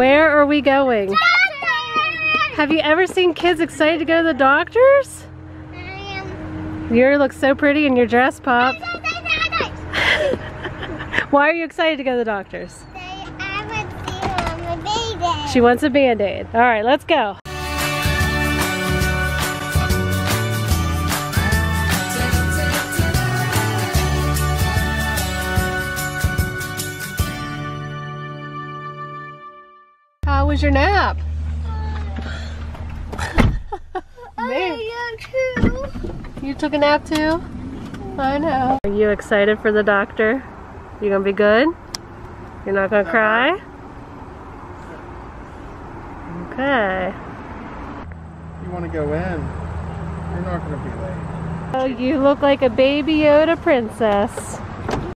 Where are we going? Doctor! Have you ever seen kids excited to go to the doctors? I am. You look so pretty in your dress, Pop. Why are you excited to go to the doctors? I want to see a Band-Aid. She wants a Band-Aid. All right, let's go. How was your nap? You took a nap too? I know. Are you excited for the doctor? You gonna be good? You're not gonna cry? Okay. You wanna go in? You're not gonna be late. Oh, you look like a Baby Yoda princess.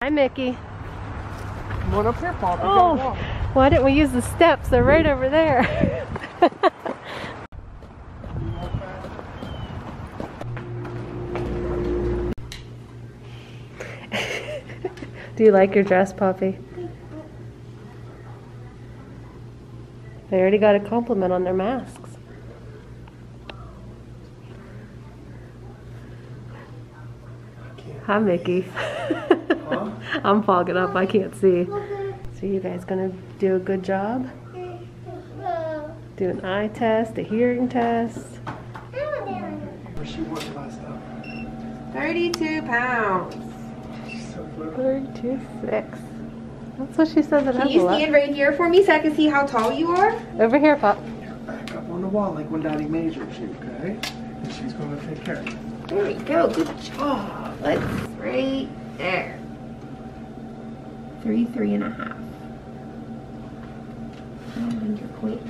Hi, Mickey. Come on up here, Poppy. Oh. Why didn't we use the steps? They're right over there. Do you like your dress, Poppy? They already got a compliment on their masks. Hi, Mickey. I'm fogging up. I can't see. So you guys gonna do a good job? Do an eye test, a hearing test. 32 pounds. 36. That's what she said that I was. Can you stand right here for me so I can see how tall you are? Over here, Pop. Back up on the wall like when Daddy measures you, okay? And she's gonna take care of you. There we go, good job. Let's right there. 3.5. I don't think you're quite.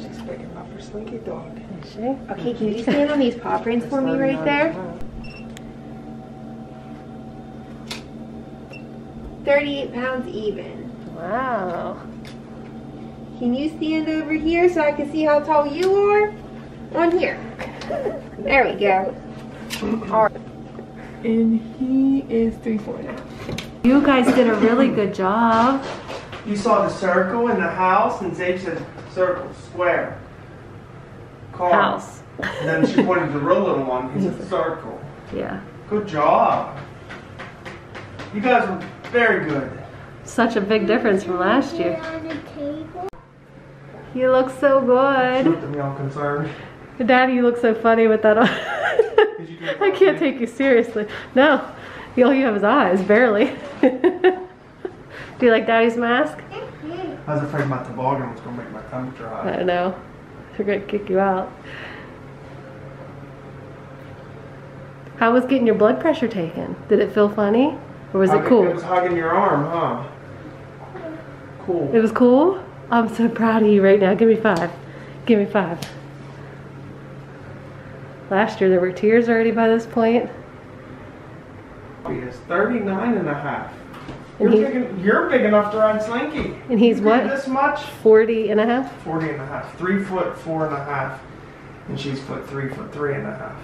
She's breaking up her Slinky dog. Is she? Okay, can you stand on these paw prints for me right there? 38 pounds even. Wow. Can you stand over here so I can see how tall you are? On here. There we go. All right. And he is 3.4 now. You guys did a really good job. You saw the circle in the house, and Sage said circle, square, car. House. And then she pointed the real little one. He said circle. Yeah. Good job. You guys were very good. Such a big difference from last year. You look so good. She looked at me all concerned. Daddy, you look so funny with that on. I can't take you seriously. No. All you have is eyes, barely. Do you like Daddy's mask? I was afraid my toboggan was going to make my temperature high. I know. They're going to kick you out. How was getting your blood pressure taken? Did it feel funny? Or was it cool? It was hugging your arm, huh? Cool. It was cool? I'm so proud of you right now. Give me 5. Give me 5. Last year there were tears already by this point. Is 39.5. You're big enough to ride Slinky. And he's what? This much? 40.5. 40.5. 3'4.5", and she's 3'3.5".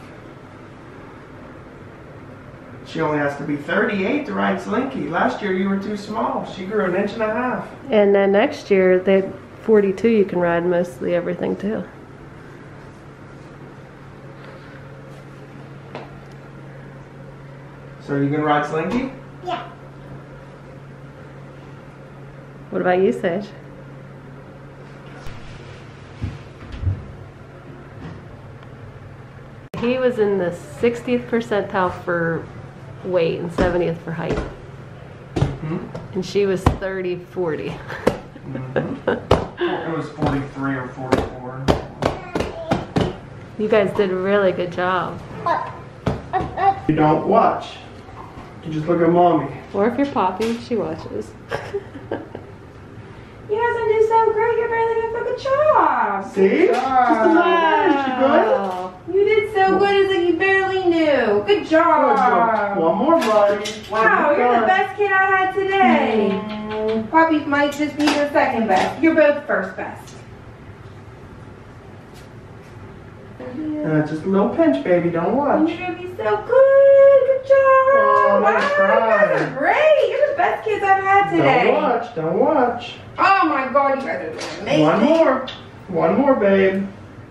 She only has to be 38 to ride Slinky. Last year you were too small. She grew 1.5 inches. And then next year they 42. You can ride mostly everything too. So are you going to ride Slinky? Yeah. What about you, Sage? He was in the 60th percentile for weight and 70th for height. Mm-hmm. And she was 30, 40. Mm-hmm. It was 43 or 44. You guys did a really good job. You don't watch. You just look at Mommy. Or if you're Poppy, she watches. You guys are doing so great. You're barely doing a fucking job. See? Wow. Just a little bit. You did so good. It's like you barely knew. Good job. One more, buddy. Wow, you're the best kid I had today. Mm. Poppy might just be your second best. You're both first best. Yeah. Just a little pinch, baby. Don't watch. You're gonna be so good. Oh, nice try. You guys are great. You're the best kids I've had today. Don't watch. Don't watch. Oh my God, you guys are amazing. One more. One more, babe.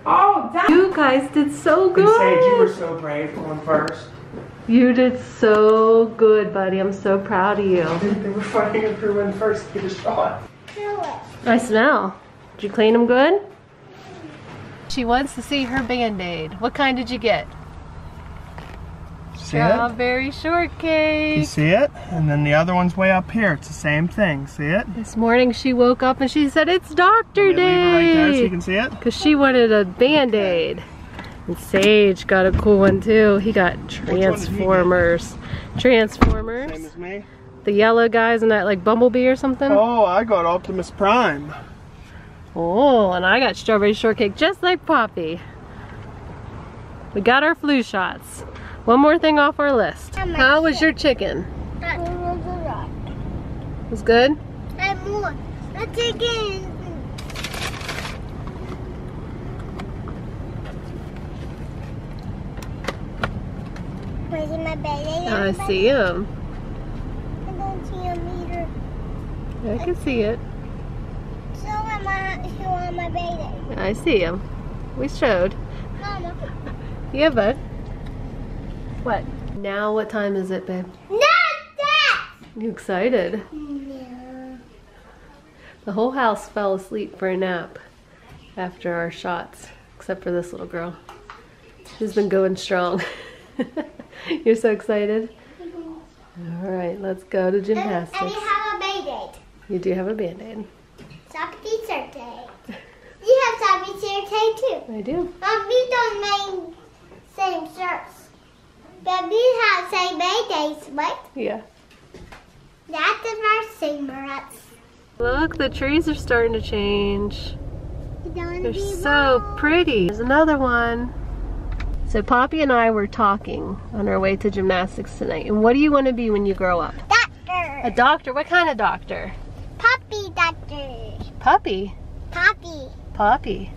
Oh, that. You guys did so good. And Sage, you were so brave going first. You did so good, buddy. I'm so proud of you. They were fighting if you went first to get a shot. I smell. Did you clean them good? She wants to see her Band-Aid. What kind did you get? See Strawberry Shortcake. You see it? And then the other one's way up here. It's the same thing. See it? This morning she woke up and she said, it's Doctor Day. Leave it right there so you can see it? Because she wanted a Band-Aid. Okay. And Sage got a cool one too. He got Transformers. Transformers. Same as me? The yellow guys and that like Bumblebee or something? Oh, I got Optimus Prime. Oh, and I got Strawberry Shortcake just like Poppy. We got our flu shots. One more thing off our list. How was your chicken? It was good? The chicken. I see him. I don't see him either. I can see it. So am I baby. I see him. We showed. Mama. Yeah, bud. What? Now what time is it, babe? Not that! You excited? Yeah. The whole house fell asleep for a nap after our shots, except for this little girl. She's been going strong. You're so excited? Mm-hmm. All right, let's go to gymnastics. And you have a Band-Aid. You do have a Band-Aid. Soggy Shortcake. You have Soggy Shortcake too. I do. But we don't make same shirts. But we have same Band-Aids, right? Yeah. That's our same rats. Look, the trees are starting to change. They're so pretty. There's another one. So Poppy and I were talking on our way to gymnastics tonight. And what do you want to be when you grow up? Doctor. A doctor? What kind of doctor? Poppy doctor. Puppy? Poppy. Poppy.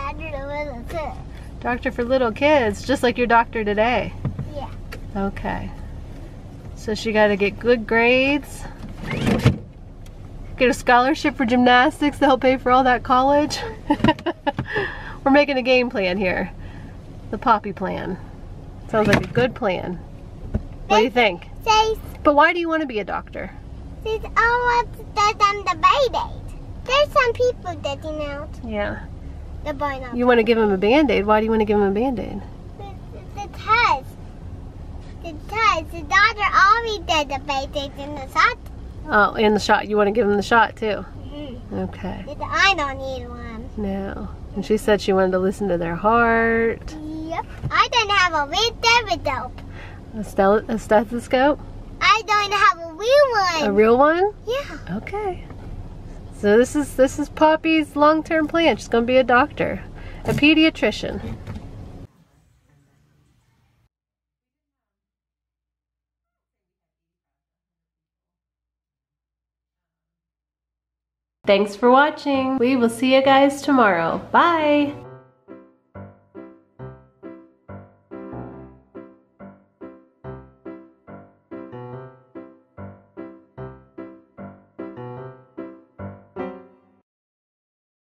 Doctor for little kids. Doctor for little kids, just like your doctor today. Yeah. Okay. So she got to get good grades. Get a scholarship for gymnastics to help pay for all that college. We're making a game plan here. The Poppy plan. Sounds like a good plan. What do you think? But why do you want to be a doctor? Because I want to tell them the Band-Aid. There's some people that you know. Yeah. The boy. You want to give him a Band-Aid? Why do you want to give him a Band-Aid? Because the doctor always did the Band-Aid in the shot. Oh, in the shot. You want to give him the shot too? Mm-hmm. Okay. I don't need one. No. And she said she wanted to listen to their heart. Yep. I don't have a real stethoscope. A stethoscope? I don't have a real one. A real one? Yeah. Okay. So this is Poppy's long-term plan. She's going to be a doctor, a pediatrician. Thanks for watching. We will see you guys tomorrow. Bye.